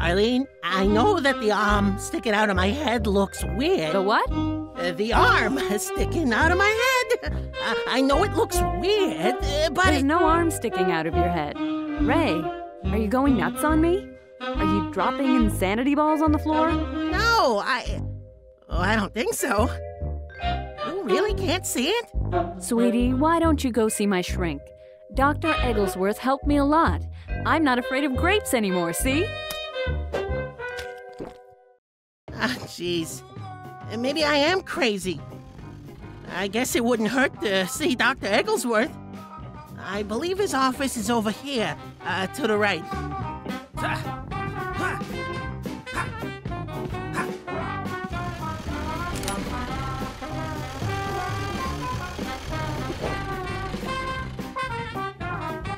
Eileen, I know that the arm sticking out of my head looks weird. The what? The arm sticking out of my head. I know it looks weird, but... There's no arm sticking out of your head. Ray, are you going nuts on me? Are you dropping insanity balls on the floor? No, I don't think so. You really can't see it? Sweetie, why don't you go see my shrink? Dr. Egglesworth helped me a lot. I'm not afraid of grapes anymore, see? Ah, jeez. Maybe I am crazy. I guess it wouldn't hurt to see Dr. Egglesworth. I believe his office is over here, to the right.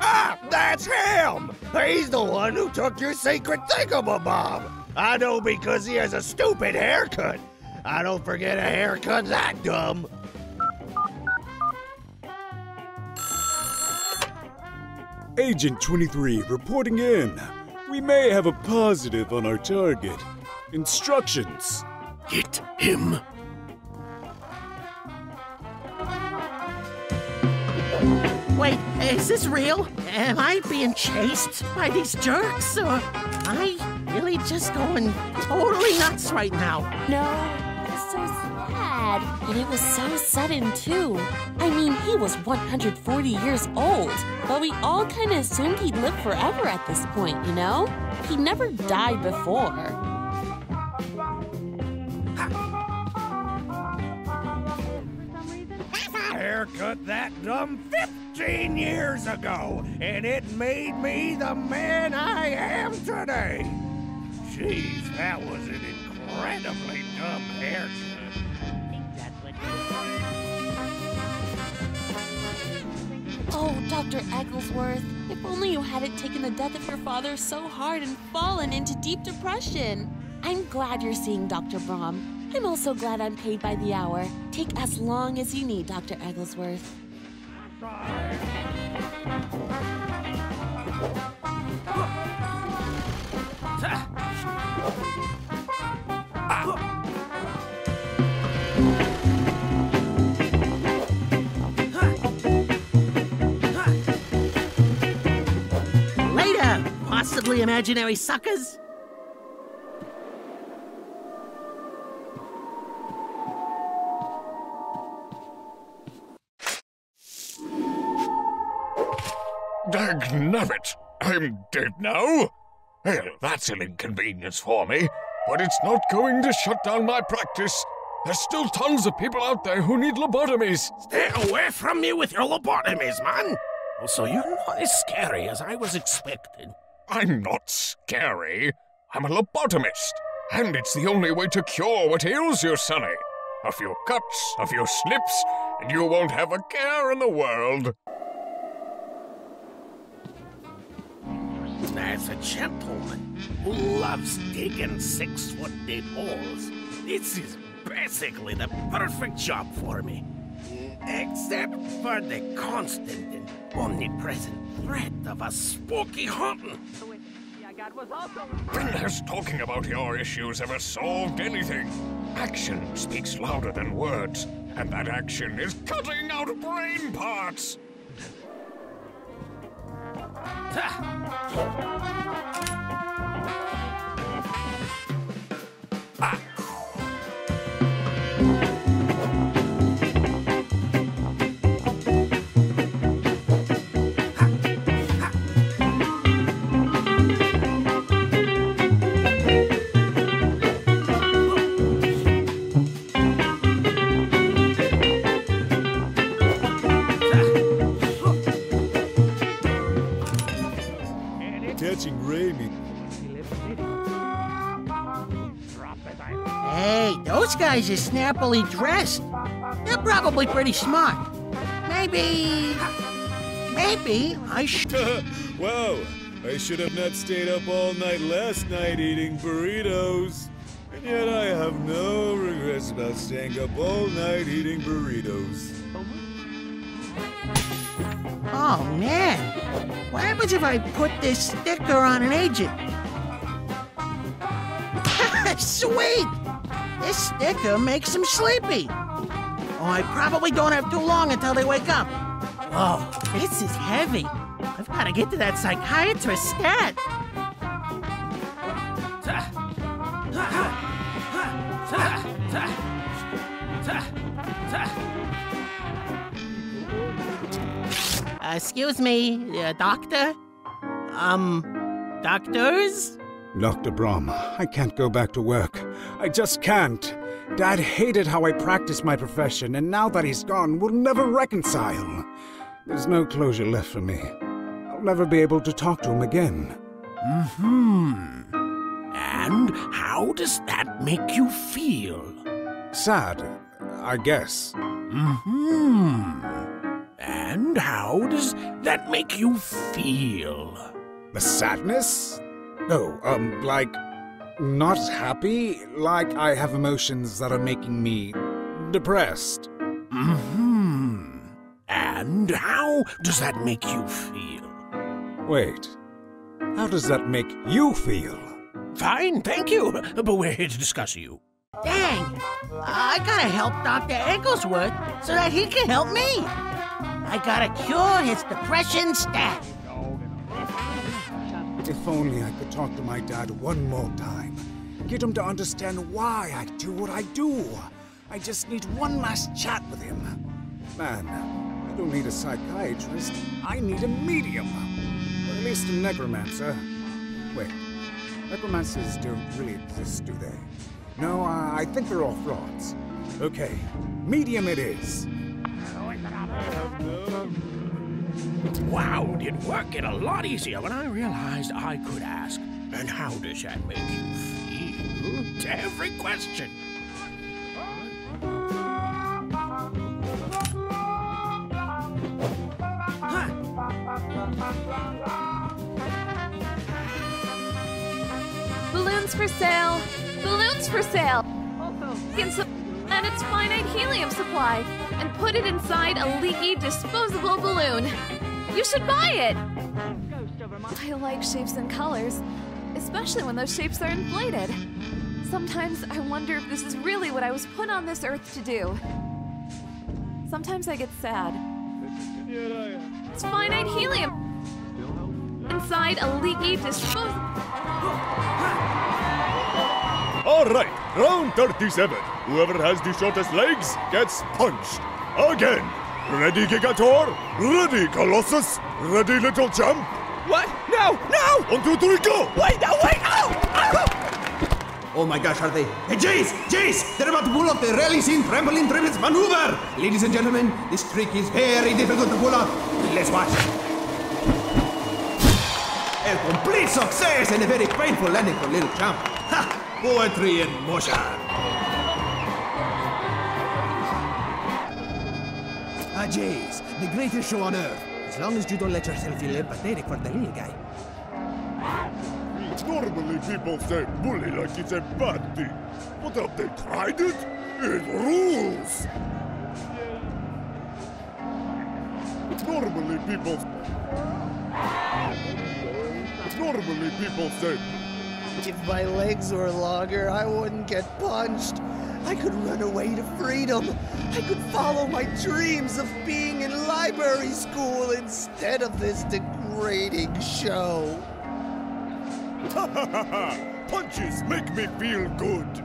Ah, that's him! He's the one who took your secret thingamabob. I know because he has a stupid haircut. I don't forget a haircut that dumb. Agent 23 reporting in. We may have a positive on our target. Instructions. Hit him. Wait, is this real? Am I being chased by these jerks? Or am I really just going totally nuts right now? No. So sad. And it was so sudden, too. I mean, he was 140 years old, but we all kind of assumed he'd live forever at this point, you know? He never died before. Haircut that dumb 15 years ago, and it made me the man I am today. Jeez, that was an incredibly dumb haircut. Oh, Dr. Egglesworth, if only you hadn't taken the death of your father so hard and fallen into deep depression. I'm glad you're seeing Dr. Brom. I'm also glad I'm paid by the hour. Take as long as you need, Dr. Egglesworth. Possibly imaginary suckers? Dagnabbit! I'm dead now? Well, that's an inconvenience for me, but it's not going to shut down my practice. There's still tons of people out there who need lobotomies. Stay away from me with your lobotomies, man! Also, you're not as scary as I was expecting. I'm not scary. I'm a lobotomist, and it's the only way to cure what ails you, Sonny. A few cuts, a few slips, and you won't have a care in the world. As a gentleman who loves digging 6-foot deep holes, this is basically the perfect job for me. Except for the constant and omnipresent threat of a spooky haunting. There's talking about your issues ever solved anything. Action speaks louder than words, and that action is cutting out brain parts. Hey, those guys are snappily dressed. They're probably pretty smart. Maybe I should... Wow, I should have not stayed up all night last night eating burritos. And yet I have no regrets about staying up all night eating burritos. Oh, man. What happens if I put this sticker on an agent? Sweet! This sticker makes him sleepy. Oh, I probably don't have too long until they wake up. Whoa, this is heavy. I've got to get to that psychiatrist's stat. Excuse me, doctor? Doctors? Dr. Brom, I can't go back to work. I just can't. Dad hated how I practiced my profession, and now that he's gone, we'll never reconcile. There's no closure left for me. I'll never be able to talk to him again. And how does that make you feel? Sad, I guess. And how does that make you feel? The sadness? No, like, not happy? Like I have emotions that are making me depressed. And how does that make you feel? Wait, how does that make you feel? Fine, thank you, but we're here to discuss you. Dang, I gotta help Dr. Egglesworth so that he can help me. I gotta cure his depression stat. If only I could talk to my dad one more time. Get him to understand why I do what I do. I just need one last chat with him. Man, I don't need a psychiatrist. I need a medium. Or at least a necromancer. Wait, necromancers don't really exist, do they? No, I think they're all frauds. Okay, medium it is. Wow, it worked a lot easier when I realized I could ask, and how does that make you feel? To every question. Balloons for sale! Balloons for sale! And its finite helium supply, and put it inside a leaky, disposable balloon. You should buy it! I like shapes and colors, especially when those shapes are inflated. Sometimes I wonder if this is really what I was put on this earth to do. Sometimes I get sad. It's finite helium inside a leaky, disposable... All right, round 37. Whoever has the shortest legs gets punched. Again! Ready, Gigator? Ready, Colossus? Ready, Little Champ? What? No! No! 1, 2, 3, go! Wait! No! Wait! Oh! Oh my gosh, are they... Hey, Jace! Jace! They're about to pull off the rally scene trampoline triplets maneuver! Ladies and gentlemen, this trick is very difficult to pull off. Let's watch. A complete success and a very painful landing for Little Champ. Ha! Poetry in motion. Jays, the greatest show on earth. As long as you don't let yourself feel empathetic for the real guy. Normally people say bully like it's a bad thing. But have they tried it? It rules! Normally people say... If my legs were longer, I wouldn't get punched. I could run away to freedom. I could follow my dreams of being in library school instead of this degrading show. Ha ha ha ha! Punches make me feel good.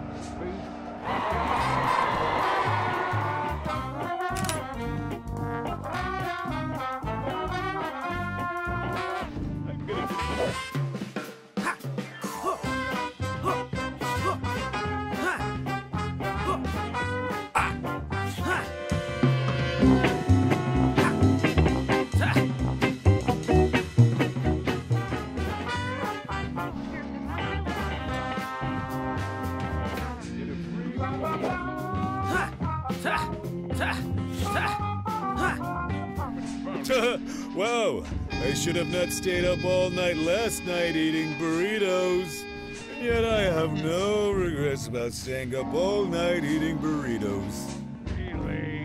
Wow, I should have not stayed up all night last night eating burritos. And yet I have no regrets about staying up all night eating burritos. Really?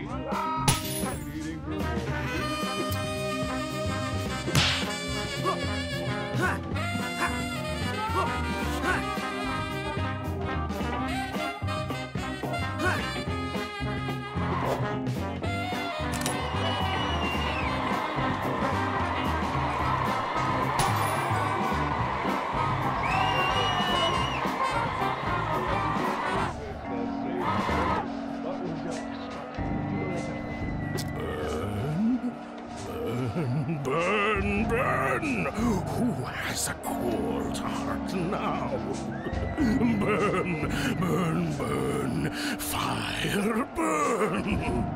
now. Burn, burn, burn. Fire, burn.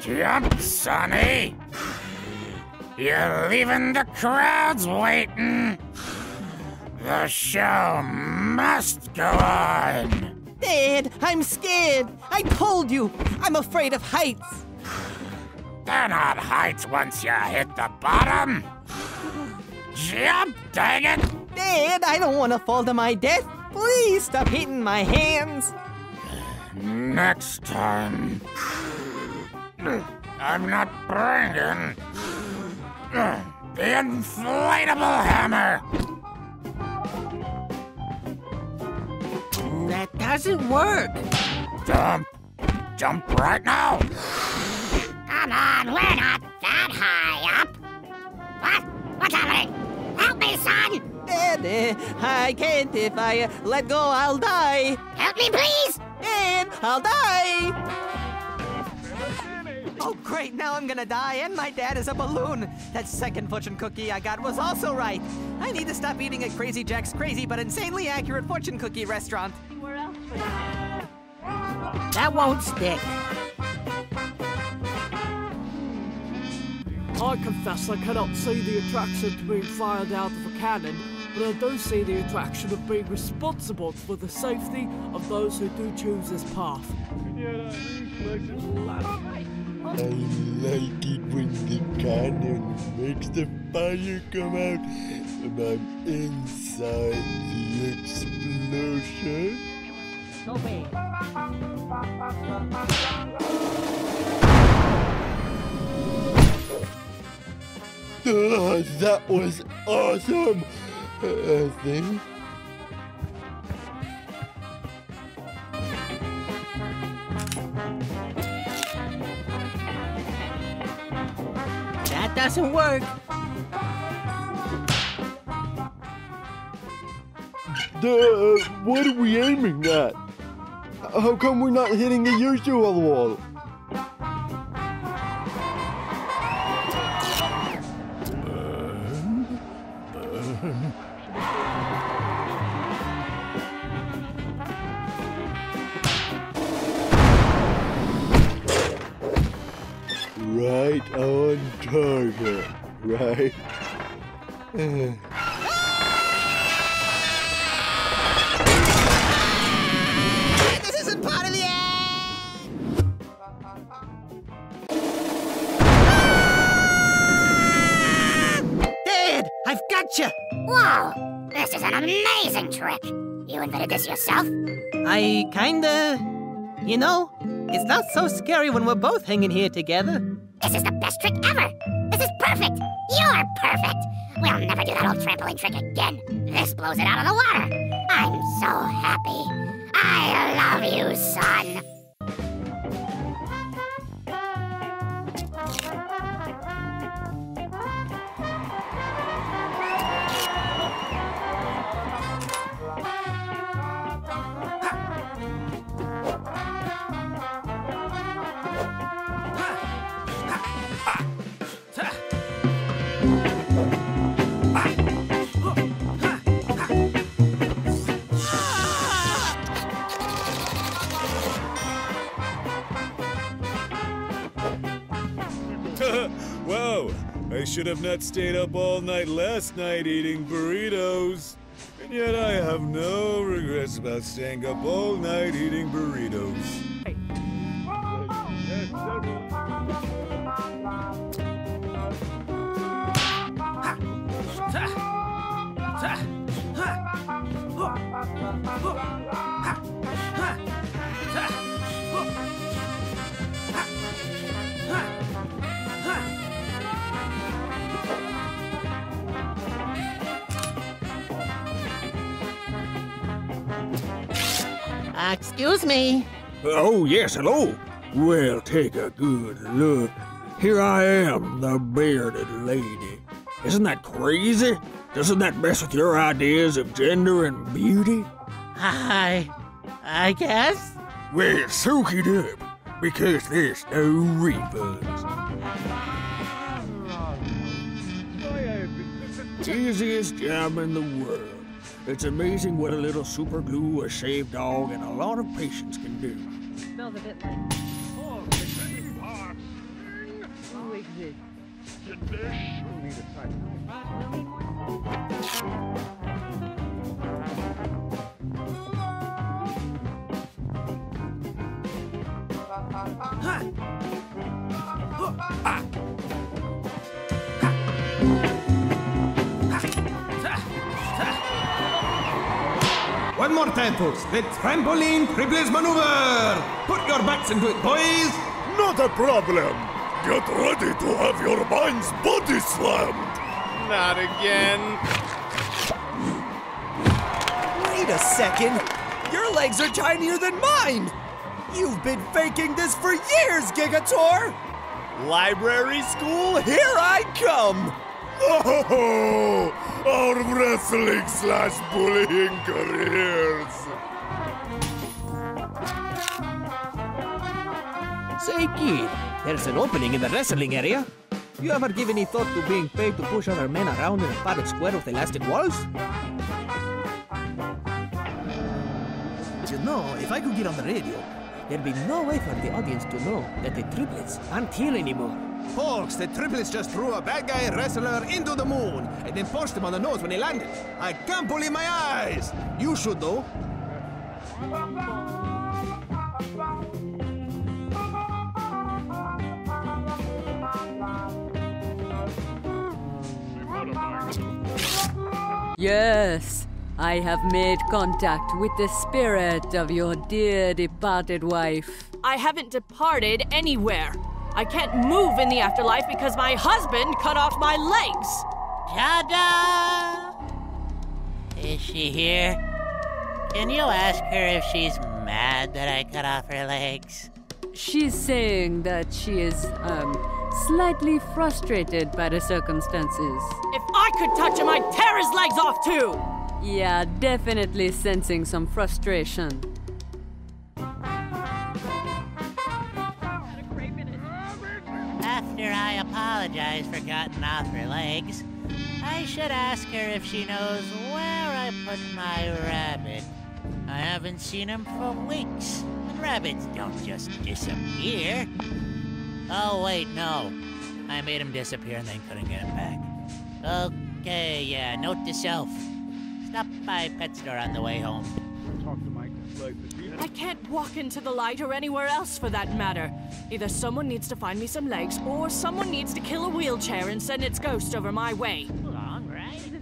Jump, Sonny. You're leaving the crowds waiting. The show must go on. Dad, I'm scared. I told you, I'm afraid of heights. They're not heights once you hit the bottom. Jump, dang it. Dad, I don't want to fall to my death. Please stop hitting my hands. Next time, I'm not bringing the inflatable hammer. That doesn't work. Jump. Jump right now. Come on, we're not that high up. What? What's happening? Help me, son. Dad, I can't. If I let go, I'll die. Help me, please. Dad, I'll die. Oh, great. Now I'm going to die, and my dad is a balloon. That second fortune cookie I got was also right. I need to stop eating at Crazy Jack's crazy but insanely accurate fortune cookie restaurant. That won't stick. I confess I cannot see the attraction to being fired out of a cannon, but I do see the attraction of being responsible for the safety of those who do choose this path. I like it when the cannon makes the fire come out and I'm inside the explosion. Obey. Oh, that was awesome, I think. That doesn't work. What are we aiming at? How come we're not hitting the usual wall? Burn, burn. Right on target, right? Whoa! This is an amazing trick! You invented this yourself? I kinda... You know, it's not so scary when we're both hanging here together. This is the best trick ever! This is perfect! You're perfect! We'll never do that old trampoline trick again. This blows it out of the water. I'm so happy. I love you, son. Wow, I should have not stayed up all night last night eating burritos. And yet I have no regrets about staying up all night eating burritos. Hey. Excuse me. Oh, yes, hello. Well, take a good look. Here I am, the bearded lady. Isn't that crazy? Doesn't that mess with your ideas of gender and beauty? I guess. Well, soak it up, because there's no refunds. easiest job in the world. It's amazing what a little super glue, a shaved dog, and a lot of patience can do. It smells a bit like... Oh, who exists? One more time, folks. The trampoline triplets maneuver. Put your backs into it, boys. Not a problem. Get ready to have your minds body slammed. Not again. Wait a second. Your legs are tinier than mine. You've been faking this for years, Gigator! Library school, here I come! Oh, our wrestling / bullying careers! Say, kid, there's an opening in the wrestling area. You ever give any thought to being paid to push other men around in a padded square with elastic walls? You know, if I could get on the radio, there'd be no way for the audience to know that the triplets aren't here anymore. Folks, the triplets just threw a bad guy wrestler into the moon and then punched him on the nose when he landed. I can't believe my eyes! You should, though. Yes, I have made contact with the spirit of your dear departed wife. I haven't departed anywhere. I can't move in the afterlife because my husband cut off my legs. Ta-da! Is she here? Can you ask her if she's mad that I cut off her legs? She's saying that she is, slightly frustrated by the circumstances. If I could touch him, I'd tear his legs off too! Yeah, definitely sensing some frustration. After I apologize for cutting off her legs, I should ask her if she knows where I put my rabbit. I haven't seen him for weeks, and rabbits don't just disappear. Oh wait, no. I made him disappear and then couldn't get him back. Okay, yeah, note to self. Stop by pet store on the way home. I can't walk into the light or anywhere else for that matter. Either someone needs to find me some legs, or someone needs to kill a wheelchair and send its ghost over my way. Long ride.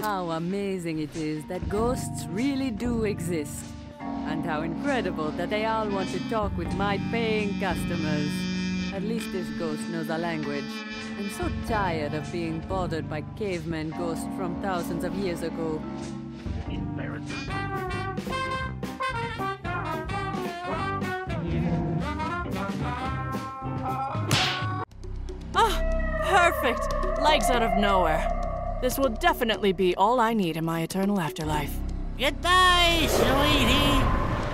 How amazing it is that ghosts really do exist. And how incredible that they all want to talk with my paying customers. At least this ghost knows our language. I'm so tired of being bothered by caveman ghosts from thousands of years ago. Embarrassing. Perfect! Legs out of nowhere. This will definitely be all I need in my eternal afterlife. Goodbye, sweetie!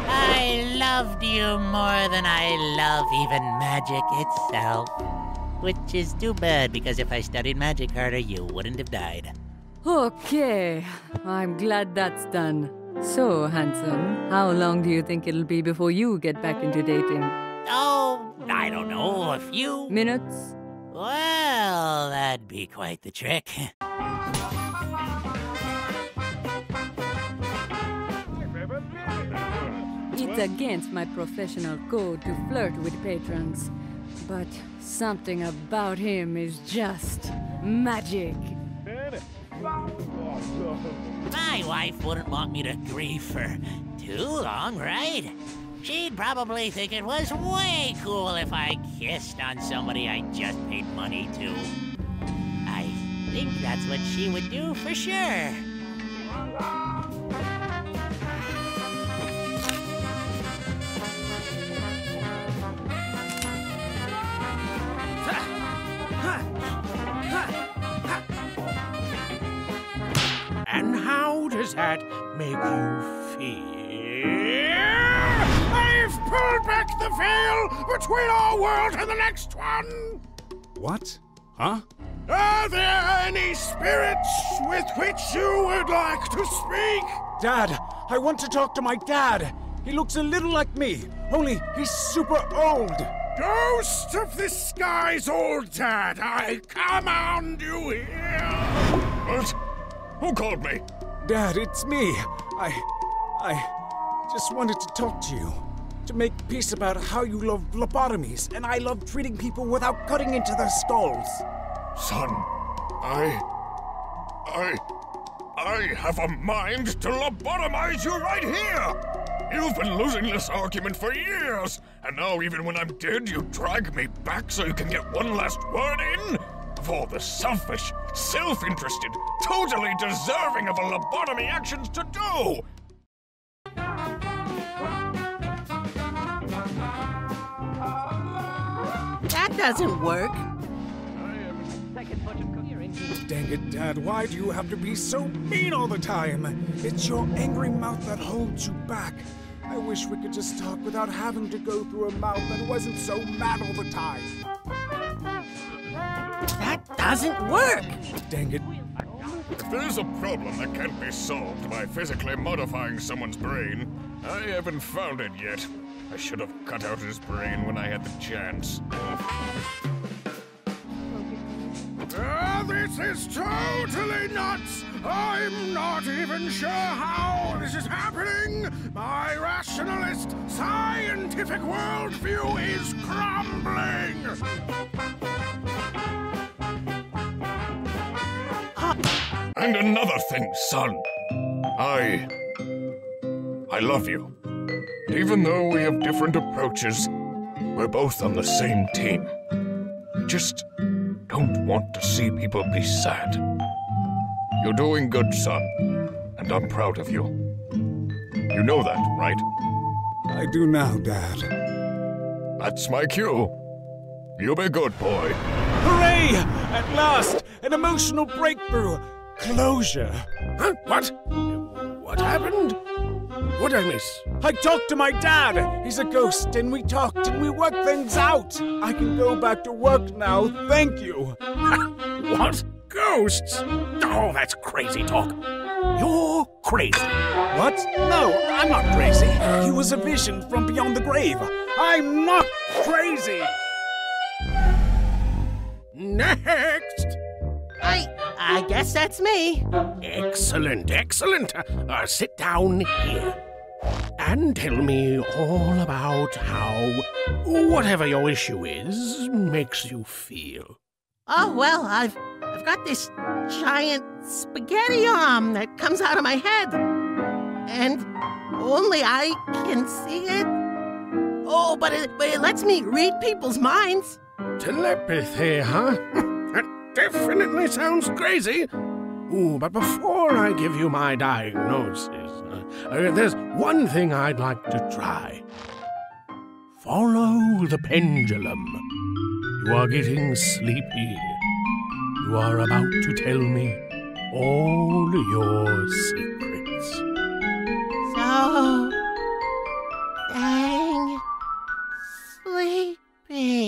I loved you more than I love even magic itself. Which is too bad, because if I studied magic harder, you wouldn't have died. Okay, I'm glad that's done. So, handsome, how long do you think it'll be before you get back into dating? Oh, I don't know, a few... minutes? Well, that'd be quite the trick. It's against my professional code to flirt with patrons, but something about him is just magic. My wife wouldn't want me to grieve for too long, right? She'd probably think it was way cool if I kissed on somebody I just paid money to. I think that's what she would do for sure. And how does that make you feel? I've pulled back the veil between our world and the next one! What? Huh? Are there any spirits with which you would like to speak? Dad, I want to talk to my dad. He looks a little like me, only he's super old. Ghost of the sky's old dad, I command you here. What? Who called me? Dad, it's me. I just wanted to talk to you. To make peace about how you love lobotomies, and I love treating people without cutting into their skulls. Son, I have a mind to lobotomize you right here! You've been losing this argument for years, and now even when I'm dead, you drag me back so you can get one last word in? Of all the selfish, self-interested, totally deserving of a lobotomy actions to do! That doesn't work. Dang it, Dad, why do you have to be so mean all the time? It's your angry mouth that holds you back. I wish we could just talk without having to go through a mouth that wasn't so mad all the time. That doesn't work! Dang it. If there's a problem that can't be solved by physically modifying someone's brain, I haven't found it yet. I should have cut out his brain when I had the chance. This is totally nuts! I'm not even sure how this is happening! My rationalist, scientific worldview is crumbling! And another thing, son. I love you. Even though we have different approaches, we're both on the same team. Just don't want to see people be sad. You're doing good, son, and I'm proud of you. You know that, right? I do now, Dad. That's my cue. You be good, boy. Hooray! At last, an emotional breakthrough. Closure. Huh? What? What happened? What'd I miss? I talked to my dad! He's a ghost, and we talked, and we worked things out! I can go back to work now, thank you! What? Ghosts? Oh, that's crazy talk. You're crazy. What? No, I'm not crazy. He was a vision from beyond the grave. I'm not crazy! Next! I guess that's me. Excellent, excellent. Sit down here and tell me all about how whatever your issue is makes you feel. Oh, well, I've got this giant spaghetti arm that comes out of my head, and only I can see it. Oh, but it lets me read people's minds. Telepathy, huh? Definitely sounds crazy. Ooh, but before I give you my diagnosis, there's one thing I'd like to try. Follow the pendulum. You are getting sleepy. You are about to tell me all your secrets. So dang sleepy.